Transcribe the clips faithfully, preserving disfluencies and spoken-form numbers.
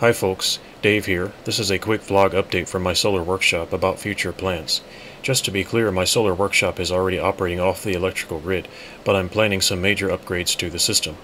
Hi folks, Dave here. This is a quick vlog update from my solar workshop about future plans. Just to be clear, my solar workshop is already operating off the electrical grid, but I'm planning some major upgrades to the system.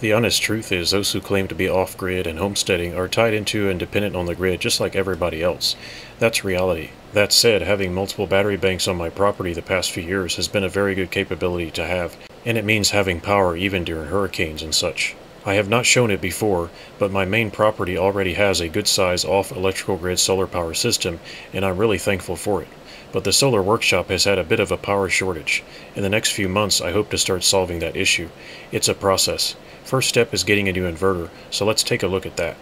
The honest truth is those who claim to be off-grid and homesteading are tied into and dependent on the grid just like everybody else. That's reality. That said, having multiple battery banks on my property the past few years has been a very good capability to have, and it means having power even during hurricanes and such. I have not shown it before, but my main property already has a good size off electrical grid solar power system, and I'm really thankful for it. But the solar workshop has had a bit of a power shortage. In the next few months, I hope to start solving that issue. It's a process. First step is getting a new inverter, so let's take a look at that.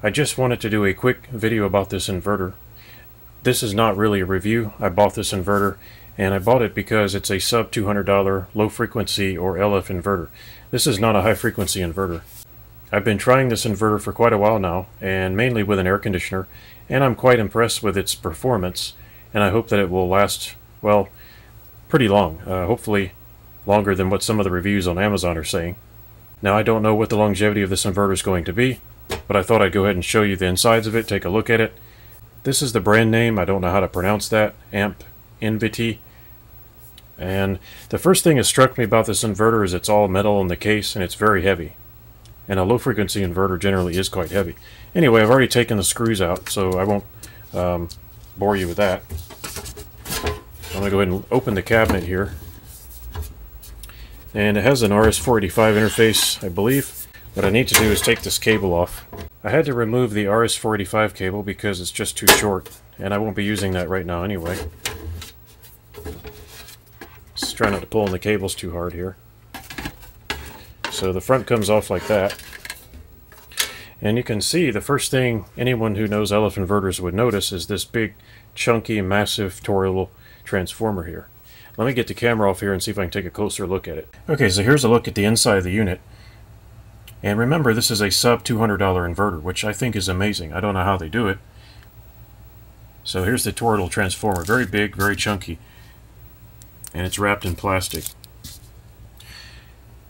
I just wanted to do a quick video about this inverter. This is not really a review. I bought this inverter, and I bought it because it's a sub two hundred dollar low frequency or L F inverter. This is not a high frequency inverter. I've been trying this inverter for quite a while now, and mainly with an air conditioner, and I'm quite impressed with its performance, and I hope that it will last, well, pretty long. Uh, hopefully longer than what some of the reviews on Amazon are saying. Now, I don't know what the longevity of this inverter is going to be, but I thought I'd go ahead and show you the insides of it, take a look at it. This is the brand name, I don't know how to pronounce that, Ampintv. And the first thing that struck me about this inverter is it's all metal in the case, and it's very heavy. And a low-frequency inverter generally is quite heavy. Anyway, I've already taken the screws out, so I won't um, bore you with that. I'm going to go ahead and open the cabinet here. And it has an R S four eighty-five interface, I believe. What I need to do is take this cable off. I had to remove the R S four eighty-five cable because it's just too short, and I won't be using that right now anyway. Just try not to pull on the cables too hard here. So the front comes off like that. And you can see the first thing anyone who knows L F inverters would notice is this big, chunky, massive toroidal transformer here. Let me get the camera off here and see if I can take a closer look at it. Okay, so here's a look at the inside of the unit. And remember, this is a sub two hundred dollar inverter, which I think is amazing. I don't know how they do it. So here's the toroidal transformer. Very big, very chunky. And it's wrapped in plastic.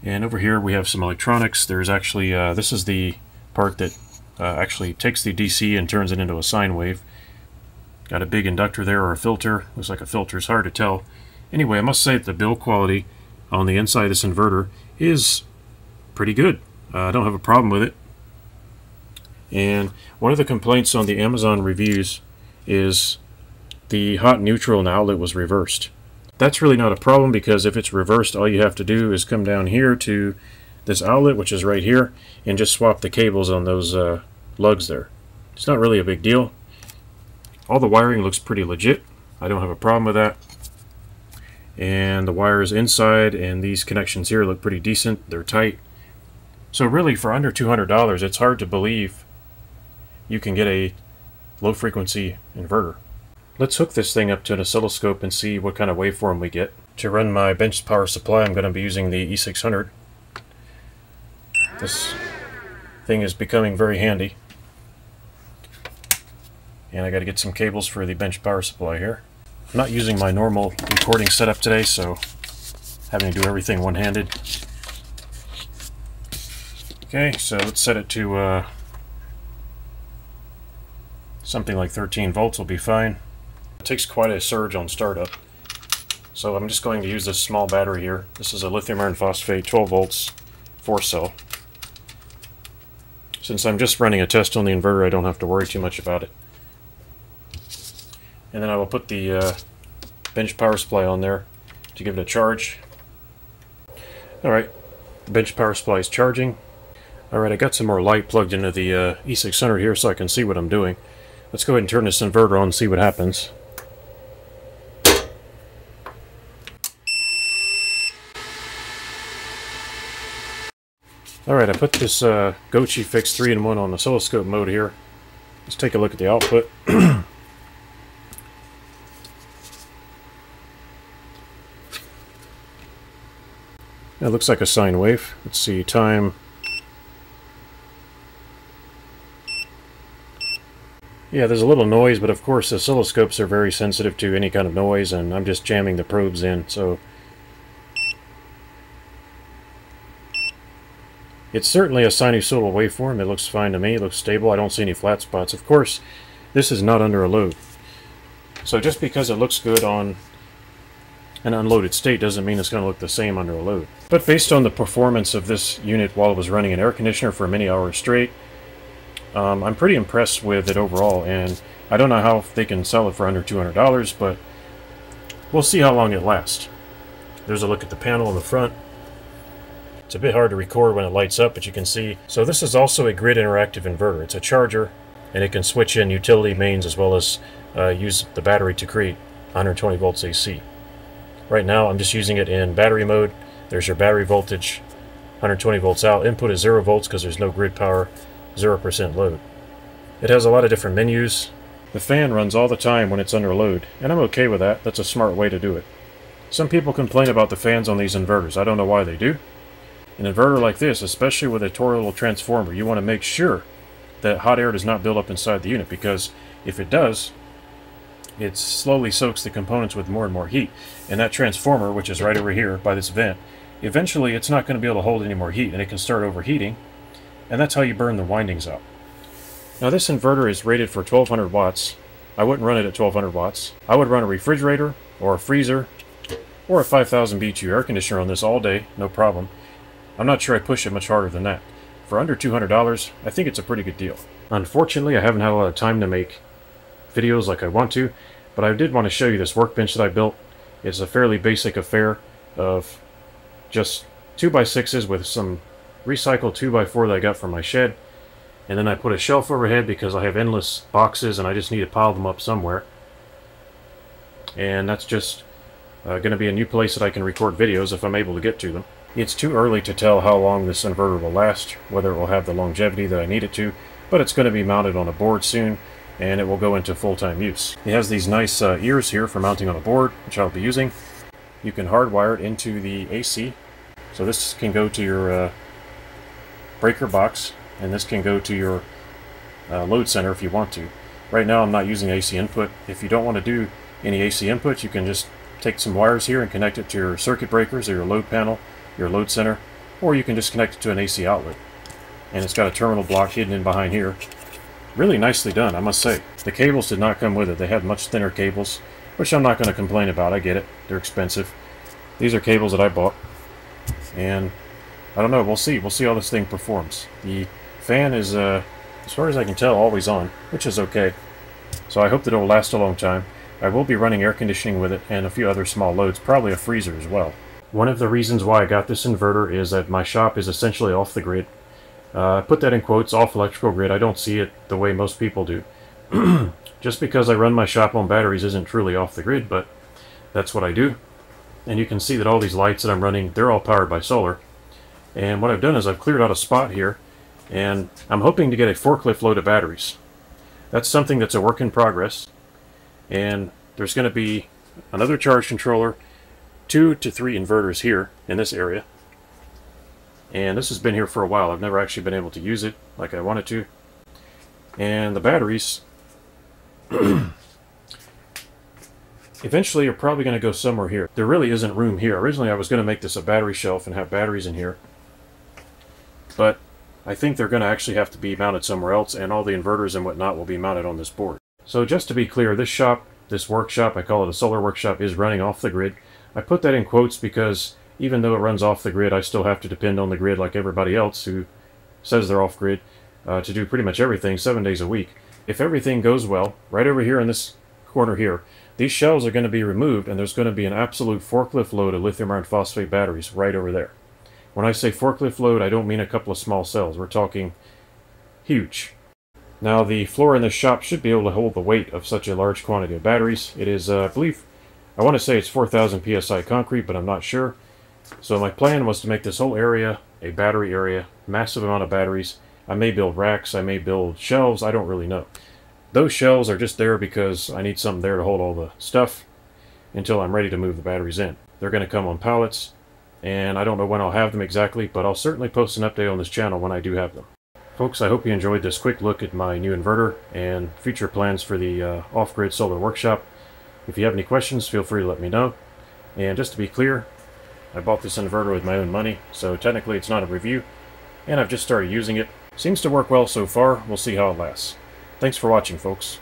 And over here we have some electronics. There's actually, uh, this is the part that uh, actually takes the D C and turns it into a sine wave. Got a big inductor there, or a filter. Looks like a filter, it's hard to tell. Anyway, I must say that the build quality on the inside of this inverter is pretty good. Uh, I don't have a problem with it. And one of the complaints on the Amazon reviews is the hot neutral and outlet was reversed. That's really not a problem, because if it's reversed, all you have to do is come down here to this outlet, which is right here, and just swap the cables on those uh, lugs there. It's not really a big deal. All the wiring looks pretty legit. I don't have a problem with that. And the wires inside and these connections here look pretty decent. They're tight. So really, for under two hundred dollars, it's hard to believe you can get a low-frequency inverter. Let's hook this thing up to an oscilloscope and see what kind of waveform we get. To run my bench power supply, I'm going to be using the E six hundred. This thing is becoming very handy. And I got to get some cables for the bench power supply here. I'm not using my normal recording setup today, so having to do everything one-handed. Okay, so let's set it to uh, something like thirteen volts will be fine. It takes quite a surge on startup, so I'm just going to use this small battery here. This is a lithium iron phosphate twelve volts four cell. Since I'm just running a test on the inverter, I don't have to worry too much about it. And then I will put the uh, bench power supply on there to give it a charge. Alright, the bench power supply is charging. Alright, I got some more light plugged into the uh, E six hundred here so I can see what I'm doing. Let's go ahead and turn this inverter on and see what happens. Alright, I put this uh, Gochi-Fix three in one on oscilloscope mode here. Let's take a look at the output. It looks like a sine wave. Let's see, time. Yeah, there's a little noise, but of course oscilloscopes are very sensitive to any kind of noise, and I'm just jamming the probes in, so It's certainly a sinusoidal waveform. It looks fine to me. It looks stable. I don't see any flat spots. Of course, this is not under a load. So just because it looks good on an unloaded state doesn't mean it's going to look the same under a load. But based on the performance of this unit while it was running an air conditioner for many hours straight, um, I'm pretty impressed with it overall, and I don't know how they can sell it for under two hundred dollars, but we'll see how long it lasts. There's a look at the panel in the front. It's a bit hard to record when it lights up, but you can see. So this is also a grid interactive inverter. It's a charger, and it can switch in utility mains as well as uh, use the battery to create one hundred twenty volts A C. Right now, I'm just using it in battery mode. There's your battery voltage, one hundred twenty volts out. Input is zero volts because there's no grid power, zero percent load. It has a lot of different menus. The fan runs all the time when it's under load, and I'm okay with that. That's a smart way to do it. Some people complain about the fans on these inverters. I don't know why they do. An inverter like this, especially with a toroidal transformer, you want to make sure that hot air does not build up inside the unit, because if it does, it slowly soaks the components with more and more heat, and that transformer, which is right over here by this vent, eventually it's not going to be able to hold any more heat, and it can start overheating, and that's how you burn the windings out. Now this inverter is rated for twelve hundred watts. I wouldn't run it at twelve hundred watts. I would run a refrigerator or a freezer or a five thousand B T U air conditioner on this all day, no problem. I'm not sure I push it much harder than that. For under two hundred dollars, I think it's a pretty good deal. Unfortunately, I haven't had a lot of time to make videos like I want to, but I did want to show you this workbench that I built. It's a fairly basic affair of just two by sixes with some recycled two by four that I got from my shed, and then I put a shelf overhead because I have endless boxes and I just need to pile them up somewhere. And that's just uh, going to be a new place that I can record videos if I'm able to get to them. It's too early to tell how long this inverter will last, whether it will have the longevity that I need it to, but it's going to be mounted on a board soon, and it will go into full-time use. It has these nice uh, ears here for mounting on a board, which I'll be using. You can hardwire it into the A C. So this can go to your uh, breaker box, and this can go to your uh, load center if you want to. Right now I'm not using A C input. If you don't want to do any A C input, you can just take some wires here and connect it to your circuit breakers or your load panel, your load center, or you can just connect it to an A C outlet. And it's got a terminal block hidden in behind here. Really nicely done, I must say. The cables did not come with it. They had much thinner cables, which I'm not going to complain about. I get it. They're expensive. These are cables that I bought. And I don't know. We'll see. We'll see how this thing performs. The fan is, uh, as far as I can tell, always on, which is okay. So I hope that it will last a long time. I will be running air conditioning with it and a few other small loads, probably a freezer as well. One of the reasons why I got this inverter is that my shop is essentially off the grid. I uh, put that in quotes, off electrical grid. I don't see it the way most people do. Just because I run my shop on batteries isn't truly off the grid, but that's what I do. And you can see that all these lights that I'm running, they're all powered by solar. And what I've done is I've cleared out a spot here, and I'm hoping to get a forklift load of batteries. That's something that's a work in progress. And there's going to be another charge controller, two to three inverters here in this area. And this has been here for a while. I've never actually been able to use it like I wanted to. And the batteries eventually are probably going to go somewhere here. There really isn't room here. Originally I was going to make this a battery shelf and have batteries in here, but I think they're going to actually have to be mounted somewhere else, and all the inverters and whatnot will be mounted on this board. So just to be clear, this shop, this workshop, I call it a solar workshop, is running off the grid. I put that in quotes because even though it runs off the grid, I still have to depend on the grid like everybody else who says they're off grid uh, to do pretty much everything seven days a week. If everything goes well, right over here in this corner here, these shelves are going to be removed, and there's going to be an absolute forklift load of lithium iron phosphate batteries right over there. When I say forklift load, I don't mean a couple of small cells. We're talking huge. Now the floor in this shop should be able to hold the weight of such a large quantity of batteries. It is, uh, I believe, I want to say it's four thousand P S I concrete, but I'm not sure. So my plan was to make this whole area a battery area, massive amount of batteries. I may build racks, I may build shelves, I don't really know. Those shelves are just there because I need something there to hold all the stuff until I'm ready to move the batteries in. They're going to come on pallets, and I don't know when I'll have them exactly, but I'll certainly post an update on this channel when I do have them. Folks, I hope you enjoyed this quick look at my new inverter and future plans for the uh, off-grid solar workshop. If you have any questions, feel free to let me know. And just to be clear, I bought this inverter with my own money, so technically it's not a review. and I've just started using it. Seems to work well so far, we'll see how it lasts. Thanks for watching, folks.